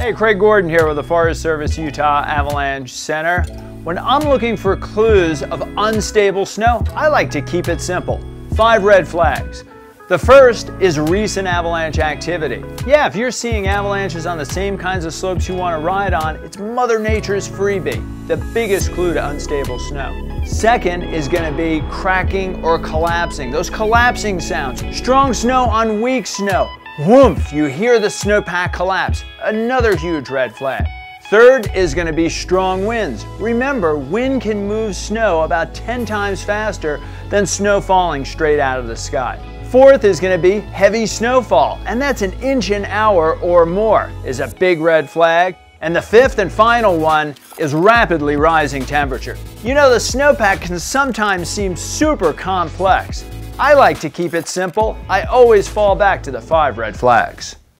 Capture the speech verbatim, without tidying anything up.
Hey, Craig Gordon here with the Forest Service Utah Avalanche Center. When I'm looking for clues of unstable snow, I like to keep it simple. Five red flags. The first is recent avalanche activity. Yeah, if you're seeing avalanches on the same kinds of slopes you want to ride on, it's Mother Nature's freebie, the biggest clue to unstable snow. Second is going to be cracking or collapsing. Those collapsing sounds. Strong snow on weak snow. Whoomph, you hear the snowpack collapse. Another huge red flag. Third is going to be strong winds. Remember, wind can move snow about ten times faster than snow falling straight out of the sky. Fourth is going to be heavy snowfall, and that's an inch an hour or more, is a big red flag. And the fifth and final one is rapidly rising temperature. You know, the snowpack can sometimes seem super complex. I like to keep it simple. I always fall back to the five red flags.